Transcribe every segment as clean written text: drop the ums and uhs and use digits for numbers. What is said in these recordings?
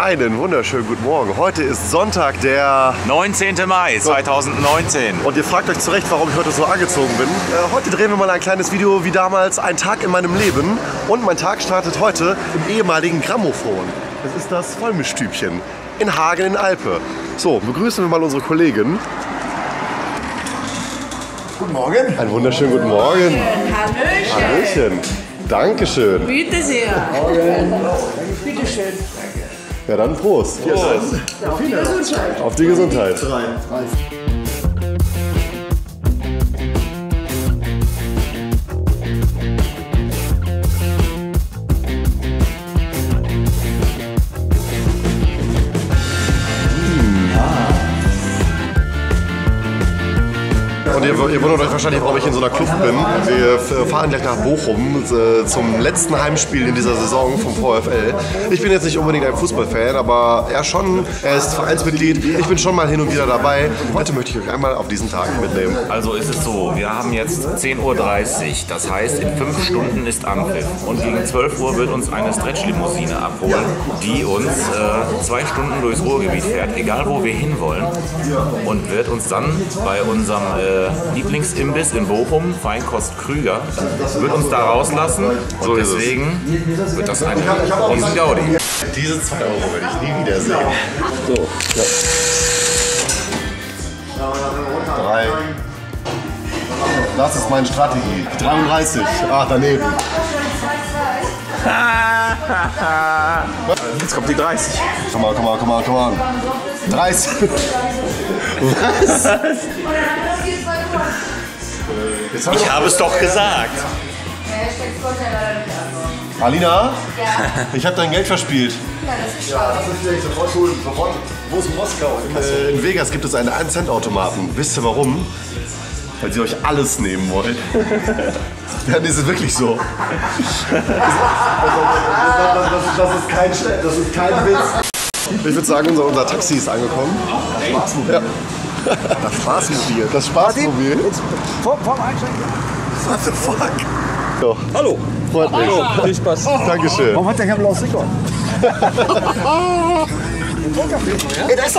Einen wunderschönen guten Morgen. Heute ist Sonntag, der 19. Mai 2019. Und ihr fragt euch zu Recht, warum ich heute so angezogen bin. Heute drehen wir mal ein kleines Video wie damals, ein Tag in meinem Leben. Und mein Tag startet heute im ehemaligen Grammophon. Das ist das Vollmischtübchen in Hagen in Alpe. So, begrüßen wir mal unsere Kollegin. Guten Morgen. Einen wunderschönen guten Morgen. Hallöchen. Hallöchen. Dankeschön. Bitte sehr. Morgen. Bitte schön. Danke. Ja, dann Prost. Prost. Ja, auf die Gesundheit. Auf die Gesundheit. Und ihr wundert euch wahrscheinlich, warum ich in so einer Kluft bin. Wir fahren gleich nach Bochum zum letzten Heimspiel in dieser Saison vom VfL. Ich bin jetzt nicht unbedingt ein Fußballfan, aber er schon. Er ist Vereinsmitglied. Ich bin schon mal hin und wieder dabei. Heute möchte ich euch einmal auf diesen Tag mitnehmen. Also ist es so, wir haben jetzt 10.30 Uhr. Das heißt, in 5 Stunden ist Anpfiff. Und gegen 12 Uhr wird uns eine Stretchlimousine abholen, die uns 2 Stunden durchs Ruhrgebiet fährt, egal wo wir hinwollen. Und wird uns dann bei unserem Lieblingsimbiss in Bochum, Feinkost-Krüger, wird uns da rauslassen und deswegen wird das eine Gaudi. Diese 2 Euro werde ich nie wieder sehen. So, ja. 3. Das ist meine Strategie. 33. Ach, daneben. Jetzt kommt die 30. Komm mal, komm mal, komm mal, komm mal. 30. Was? Ich habe es doch gesagt. Alina, ich habe dein Geld verspielt. Ja, das ist vielleicht sofort cool. Sofort. Wo ist Moskau? In Vegas gibt es einen 1-Cent-Automaten. Wisst ihr warum? Weil sie euch alles nehmen wollen. Ja, das ist wirklich so. Das ist kein Witz. Ich würde sagen, unser Taxi ist angekommen. Ja. Das Spaßmobil. Das Spaßmobil. Vom Einsteigen. What the fuck? So. Hallo. Freut mich. Hallo. Viel Spaß. Dankeschön. Warum hat der Herr blaues Licht an? Ey, da ist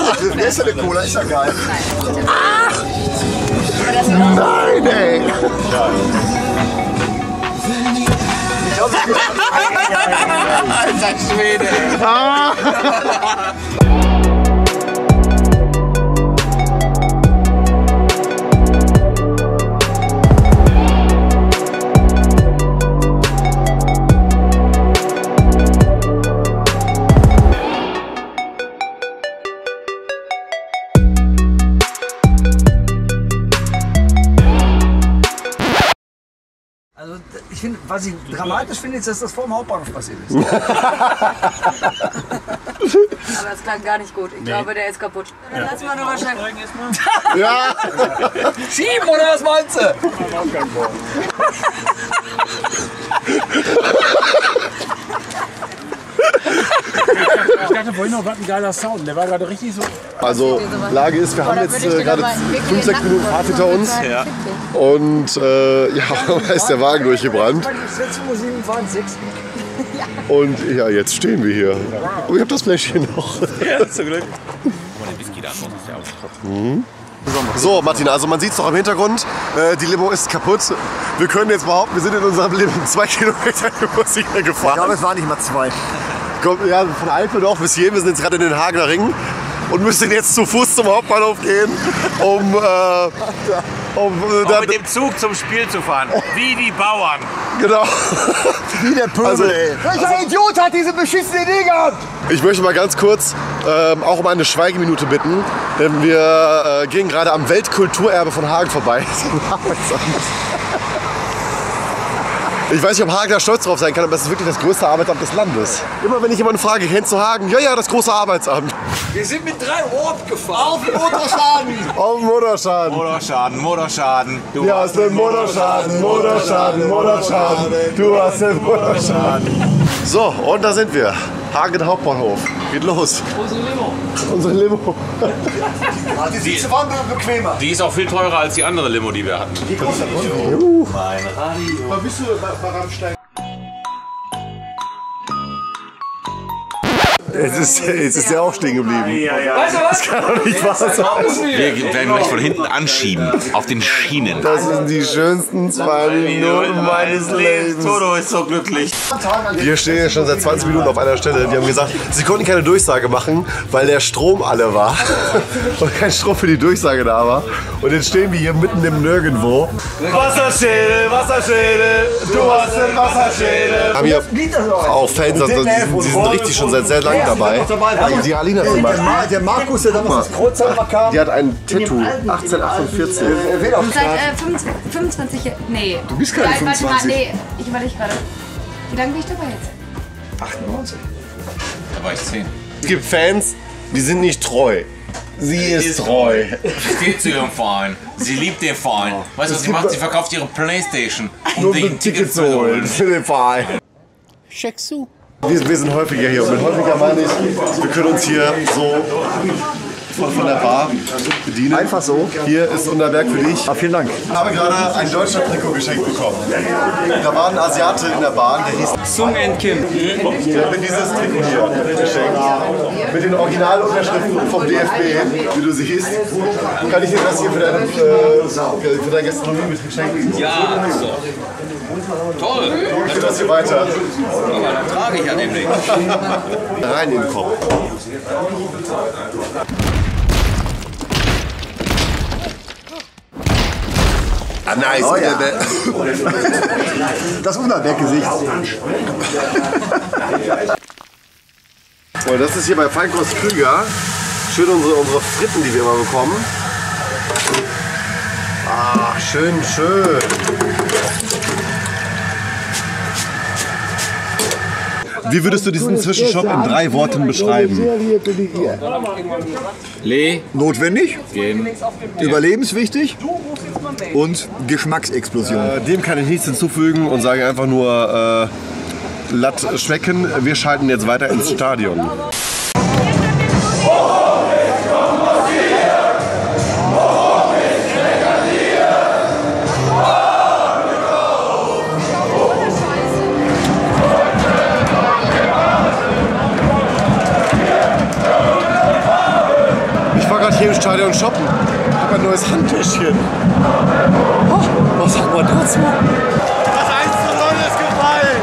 eine Cola. Ist ja geil. Ach! Nein, ey! Alter Schwede! Was ich dramatisch finde, ist, dass das vor dem Hauptbahnhof passiert ist. Aber das klang gar nicht gut. Ich glaube, der ist kaputt. Dann lassen wir nur wahrscheinlich. Ja! Schieben oder was meinst du? Ich dachte vorhin noch, was ein geiler Sound. Der war gerade richtig so. Also, Lage ist, wir haben jetzt gerade 5-6 Minuten Fahrt hinter uns. Ja. Und ja, da ist der Wagen durchgebrannt. Und ja, jetzt stehen wir hier. Aber ich habe das Fläschchen noch. Ja, zum Glück. Mhm. So, Martin, also man sieht es doch im Hintergrund, die Limo ist kaputt. Wir können jetzt behaupten, wir sind in unserem Leben 2 Kilometer Limousine gefahren. Ich glaube, es waren nicht mal 2. Ja, von Alpendorf bis hier, wir sind jetzt gerade in den Hagener Ring und müssen jetzt zu Fuß zum Hauptbahnhof gehen, um mit dem Zug zum Spiel zu fahren, wie die Bauern. Genau. Wie der Pöbel, also, ey. Welcher Idiot hat diese beschissene Idee gehabt? Ich möchte mal ganz kurz auch um eine Schweigeminute bitten, denn wir gehen gerade am Weltkulturerbe von Hagen vorbei. Ich weiß nicht, ob Hagen da stolz drauf sein kann, aber das ist wirklich das größte Arbeitsamt des Landes. Immer wenn ich jemanden frage, kennst du Hagen? Ja, ja, das große Arbeitsamt. Wir sind mit 3 Orb gefahren. Auf den Motorschaden. Auf den Motorschaden. Motorschaden, Motorschaden. Du hast den Motorschaden, Motorschaden, Motorschaden. Du hast den Motorschaden. So, und da sind wir. Hagen Hauptbahnhof. Geht los. Unsere Limo. Unsere Limo. Die Sitze waren bequemer. Die ist auch viel teurer als die andere Limo, die wir hatten. Die große Limo. Mein Radio. Mal bist du bei Rammstein? Es ist ja auch stehen geblieben. Ja. Weißt du was? Das kann doch nicht wahr sein. Wir werden gleich von hinten anschieben. Auf den Schienen. Das sind die schönsten 2 Minuten meines Lebens. Toto ist so glücklich. Wir stehen ja schon seit 20 Minuten auf einer Stelle. Die haben gesagt, sie konnten keine Durchsage machen, weil der Strom alle war. Und kein Strom für die Durchsage da war. Und jetzt stehen wir hier mitten im Nirgendwo. Wasserschädel, Wasserschädel, du hast einen Wasserschädel. Haben hier auch Fans, also die sind richtig schon seit sehr lang dabei. Also die Alina zum Beispiel. Der Markus, der damals als Kreuzheimer kam. Die hat ein Tattoo, 1848. Seit 25 Jahren, nee. Du bist keine 25. Nee, ich überlege gerade. Wie lange bin ich dabei jetzt? 98. Da war ich 10. Es gibt Fans, die sind nicht treu. Sie ist treu. Sie steht zu ihrem Verein. Sie liebt den Verein. Oh. Weißt du, was sie macht? Sie verkauft ihre Playstation, um sich ein Ticket zu holen. Für den Verein. Checkst du? Wir sind häufiger hier. Und mit häufiger meine ich, wir können uns hier so von der Bar bedienen. Einfach so. Hier ist unser Werk für dich. Ah, vielen Dank. Ich habe gerade ein Deutschland-Trikot geschenkt bekommen. Da war ein Asiate in der Bahn, der hieß Sung Kim. Der hat mir dieses Trikot hier geschenkt. Mit den Originalunterschriften vom DFB, wie du siehst. Kann ich dir das hier für deinen Gastronomiebetrieb schenken? Ja, so. Toll! Dann geht das hier weiter. Aber dann trage ich ja nämlich. Rein in den Kopf. Ah, nice. Oh, ja. Das Wunderwerk-Gesicht. So, das ist hier bei Feinkost-Krüger. Schön unsere Fritten, die wir immer bekommen. Ach, schön, schön. Wie würdest du diesen Zwischenshop in 3 Worten beschreiben? Notwendig, überlebenswichtig und Geschmacksexplosion. Dem kann ich nichts hinzufügen und sage einfach nur, lass schmecken. Wir schalten jetzt weiter ins Stadion. Hier im Stadion shoppen. Ich habe ein neues Handtäschchen. Oh, was sagt man dazu? Das 1:0 ist gefallen.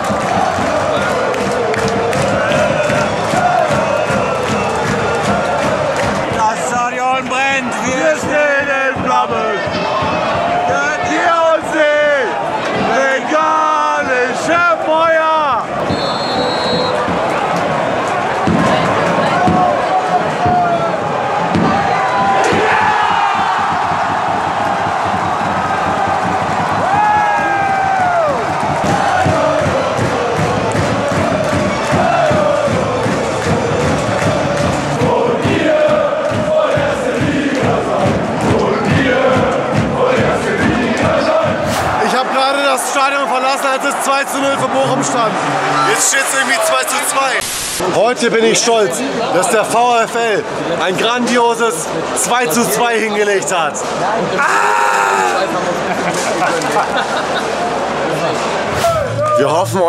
Das Stadion brennt. Wir stehen in Flammen. Denn hier und sie. Vegane Feuer. Als es 2:0 für Bochum stand. Jetzt steht es irgendwie 2:2. Heute bin ich stolz, dass der VfL ein grandioses 2:2 hingelegt hat. Wir hoffen,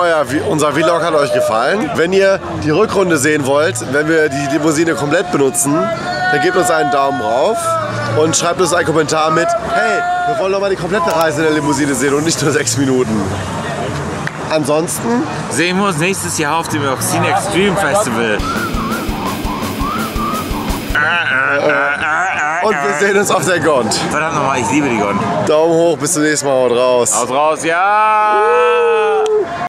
unser Vlog hat euch gefallen. Wenn ihr die Rückrunde sehen wollt, wenn wir die Limousine komplett benutzen, dann gebt uns einen Daumen rauf und schreibt uns einen Kommentar mit: Hey, wir wollen doch mal die komplette Reise in der Limousine sehen und nicht nur 6 Minuten. Ansonsten sehen wir uns nächstes Jahr auf dem Oxygen Extreme Festival. Und wir sehen uns auf der Gond. Verdammt nochmal, ich liebe die Gond. Daumen hoch, bis zum nächsten Mal, haut raus. Haut raus, ja!